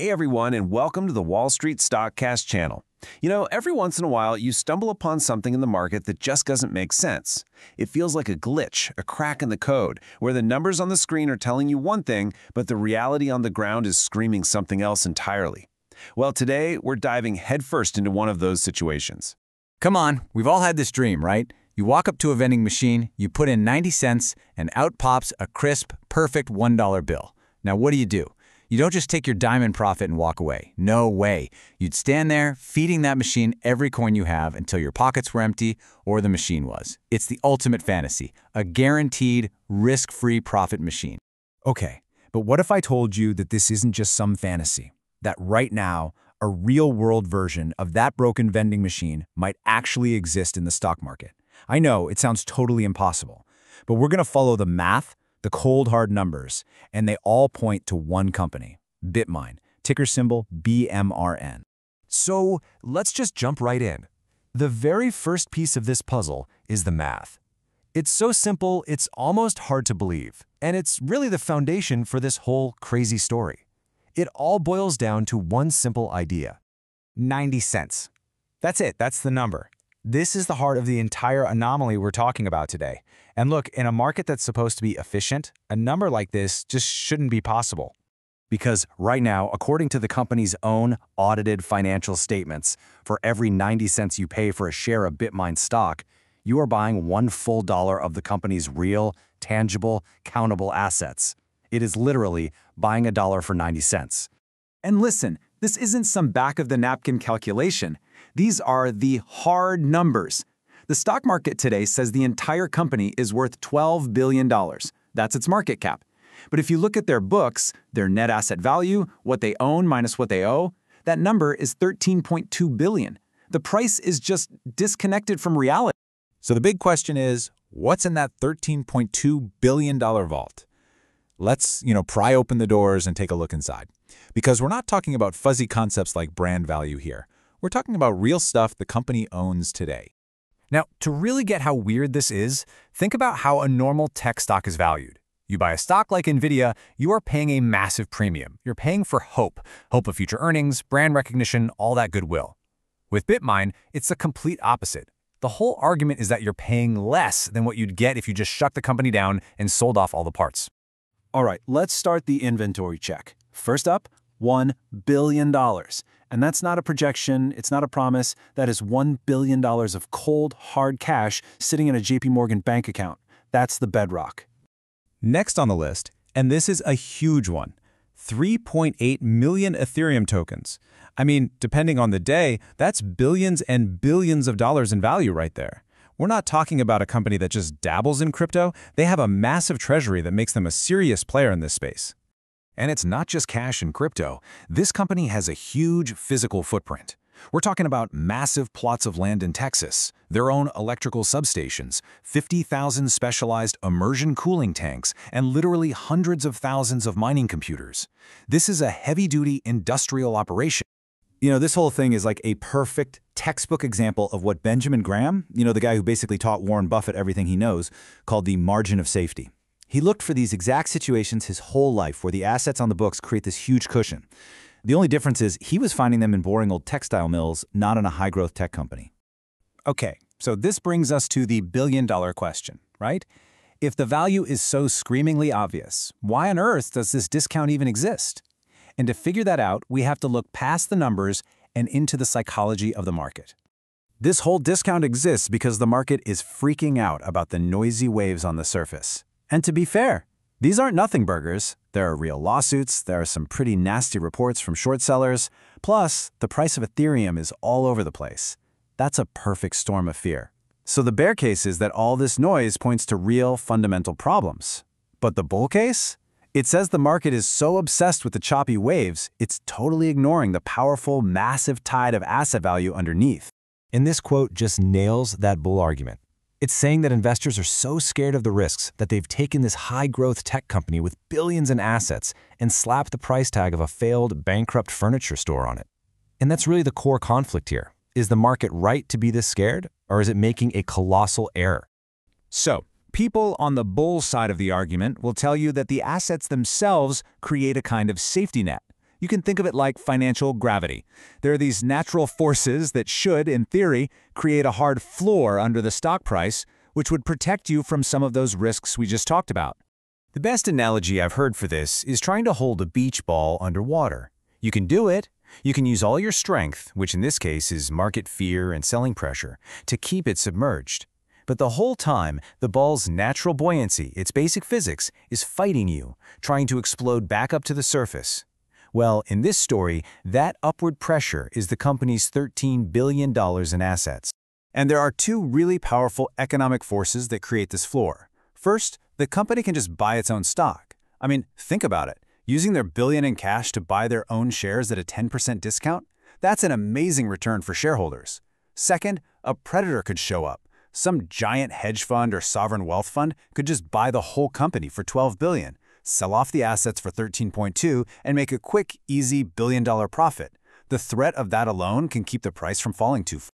Hey everyone, and welcome to the Wall Street Stockcast channel. You know, every once in a while you stumble upon something in the market that just doesn't make sense. It feels like a glitch, a crack in the code, where the numbers on the screen are telling you one thing, but the reality on the ground is screaming something else entirely. Well, today we're diving headfirst into one of those situations. Come on, we've all had this dream, right? You walk up to a vending machine, you put in 90 cents, and out pops a crisp, perfect $1 bill. Now what do? You don't just take your diamond profit and walk away. No way. You'd stand there feeding that machine every coin you have until your pockets were empty or the machine was. It's the ultimate fantasy, a guaranteed, risk-free profit machine. Okay, but what if I told you that this isn't just some fantasy? That right now, a real-world version of that broken vending machine might actually exist in the stock market? I know, it sounds totally impossible, but we're going to follow the math, the cold hard numbers, and they all point to one company, Bitmine, ticker symbol BMRN. So let's just jump right in. The very first piece of this puzzle is the math. It's so simple, it's almost hard to believe, and it's really the foundation for this whole crazy story. It all boils down to one simple idea. 90 cents. That's it, that's the number. This is the heart of the entire anomaly we're talking about today. And look, in a market that's supposed to be efficient, a number like this just shouldn't be possible. Because right now, according to the company's own audited financial statements, for every 90 cents you pay for a share of Bitmine stock, you are buying one full dollar of the company's real, tangible, countable assets. It is literally buying a dollar for 90 cents. And listen, this isn't some back-of-the-napkin calculation. These are the hard numbers. The stock market today says the entire company is worth $12 billion. That's its market cap. But if you look at their books, their net asset value, what they own minus what they owe, that number is $13.2 billion. The price is just disconnected from reality. So the big question is, what's in that $13.2 billion vault? Let's, pry open the doors and take a look inside. Because we're not talking about fuzzy concepts like brand value here. We're talking about real stuff the company owns today. Now, to really get how weird this is, think about how a normal tech stock is valued. You buy a stock like Nvidia, you are paying a massive premium. You're paying for hope of future earnings, brand recognition, all that goodwill. With Bitmine, it's the complete opposite. The whole argument is that you're paying less than what you'd get if you just shut the company down and sold off all the parts. All right, let's start the inventory check. First up, $1 billion. And that's not a projection, it's not a promise, that is $1 billion of cold, hard cash sitting in a JP Morgan bank account. That's the bedrock. Next on the list, and this is a huge one, 3.8 million Ethereum tokens. I mean, depending on the day, that's billions and billions of dollars in value right there. We're not talking about a company that just dabbles in crypto. They have a massive treasury that makes them a serious player in this space. And it's not just cash and crypto. This company has a huge physical footprint. We're talking about massive plots of land in Texas, their own electrical substations, 50,000 specialized immersion cooling tanks, and literally hundreds of thousands of mining computers. This is a heavy-duty industrial operation. You know, this whole thing is like a perfect textbook example of what Benjamin Graham, the guy who basically taught Warren Buffett everything he knows, called the margin of safety. He looked for these exact situations his whole life where the assets on the books create this huge cushion. The only difference is he was finding them in boring old textile mills, not in a high-growth tech company. Okay, so this brings us to the billion-dollar question, right? If the value is so screamingly obvious, why on earth does this discount even exist? And to figure that out, we have to look past the numbers and into the psychology of the market. This whole discount exists because the market is freaking out about the noisy waves on the surface. And to be fair, these aren't nothing burgers. There are real lawsuits, there are some pretty nasty reports from short sellers, plus the price of Ethereum is all over the place. That's a perfect storm of fear. So the bear case is that all this noise points to real fundamental problems. But the bull case? It says the market is so obsessed with the choppy waves, it's totally ignoring the powerful, massive tide of asset value underneath. And this quote just nails that bull argument. It's saying that investors are so scared of the risks that they've taken this high-growth tech company with billions in assets and slapped the price tag of a failed, bankrupt furniture store on it. And that's really the core conflict here. Is the market right to be this scared, or is it making a colossal error? So, people on the bull side of the argument will tell you that the assets themselves create a kind of safety net. You can think of it like financial gravity. There are these natural forces that should, in theory, create a hard floor under the stock price, which would protect you from some of those risks we just talked about. The best analogy I've heard for this is trying to hold a beach ball underwater. You can do it. You can use all your strength, which in this case is market fear and selling pressure, to keep it submerged. But the whole time, the ball's natural buoyancy, its basic physics, is fighting you, trying to explode back up to the surface. Well, in this story, that upward pressure is the company's $13 billion in assets. And there are two really powerful economic forces that create this floor. First, the company can just buy its own stock. I mean, think about it. Using their billion in cash to buy their own shares at a 10% discount? That's an amazing return for shareholders. Second, a predator could show up. Some giant hedge fund or sovereign wealth fund could just buy the whole company for $12 billion, sell off the assets for $13.2 billion, and make a quick, easy billion-dollar profit. The threat of that alone can keep the price from falling too far.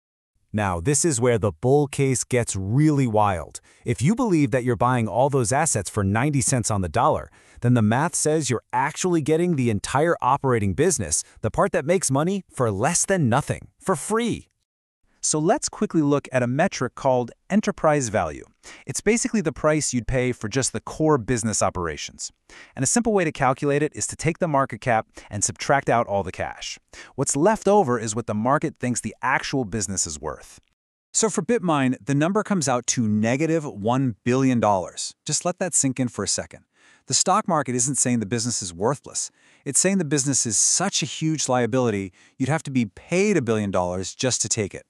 Now, this is where the bull case gets really wild. If you believe that you're buying all those assets for 90 cents on the dollar, then the math says you're actually getting the entire operating business, the part that makes money, for less than nothing, for free. So let's quickly look at a metric called enterprise value. It's basically the price you'd pay for just the core business operations. And a simple way to calculate it is to take the market cap and subtract out all the cash. What's left over is what the market thinks the actual business is worth. So for Bitmine, the number comes out to negative $1 billion. Just let that sink in for a second. The stock market isn't saying the business is worthless. It's saying the business is such a huge liability, you'd have to be paid $1 billion just to take it.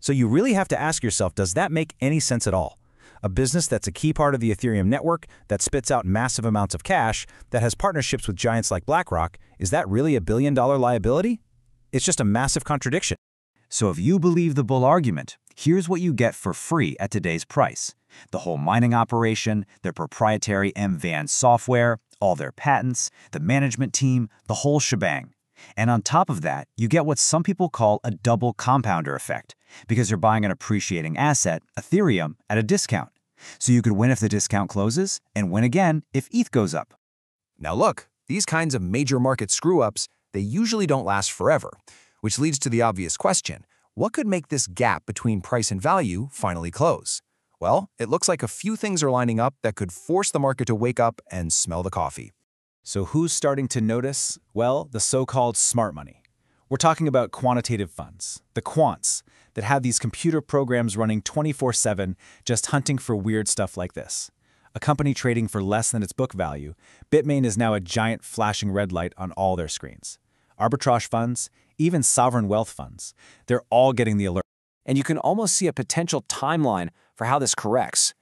So you really have to ask yourself, does that make any sense at all? A business that's a key part of the Ethereum network, that spits out massive amounts of cash, that has partnerships with giants like BlackRock, is that really a billion-dollar liability? It's just a massive contradiction. So if you believe the bull argument, here's what you get for free at today's price. The whole mining operation, their proprietary MVAN software, all their patents, the management team, the whole shebang. And on top of that, you get what some people call a double compounder effect, because you're buying an appreciating asset, Ethereum, at a discount. So you could win if the discount closes, and win again if ETH goes up. Now look, these kinds of major market screw-ups, they usually don't last forever, which leads to the obvious question, what could make this gap between price and value finally close? Well, it looks like a few things are lining up that could force the market to wake up and smell the coffee. So who's starting to notice? Well, the so-called smart money. We're talking about quantitative funds, the quants, that have these computer programs running 24/7 just hunting for weird stuff like this. A company trading for less than its book value, Bitmain is now a giant flashing red light on all their screens. Arbitrage funds, even sovereign wealth funds, they're all getting the alert. And you can almost see a potential timeline for how this corrects.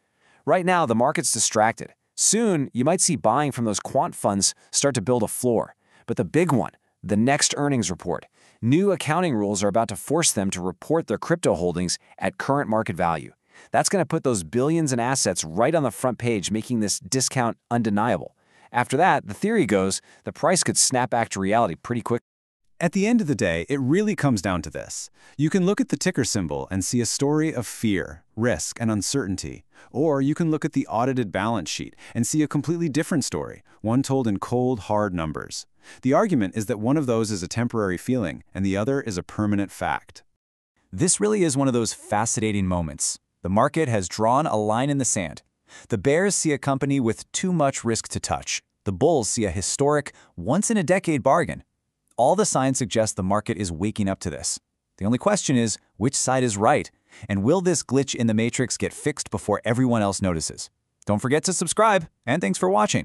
Right now, the market's distracted. Soon, you might see buying from those quant funds start to build a floor. But the big one, the next earnings report. New accounting rules are about to force them to report their crypto holdings at current market value. That's going to put those billions in assets right on the front page, making this discount undeniable. After that, the theory goes, the price could snap back to reality pretty quick. At the end of the day, it really comes down to this. You can look at the ticker symbol and see a story of fear, risk, and uncertainty. Or you can look at the audited balance sheet and see a completely different story, one told in cold, hard numbers. The argument is that one of those is a temporary feeling and the other is a permanent fact. This really is one of those fascinating moments. The market has drawn a line in the sand. The bears see a company with too much risk to touch. The bulls see a historic, once-in-a-decade bargain. All the signs suggest the market is waking up to this. The only question is, which side is right? And will this glitch in the matrix get fixed before everyone else notices? Don't forget to subscribe, and thanks for watching.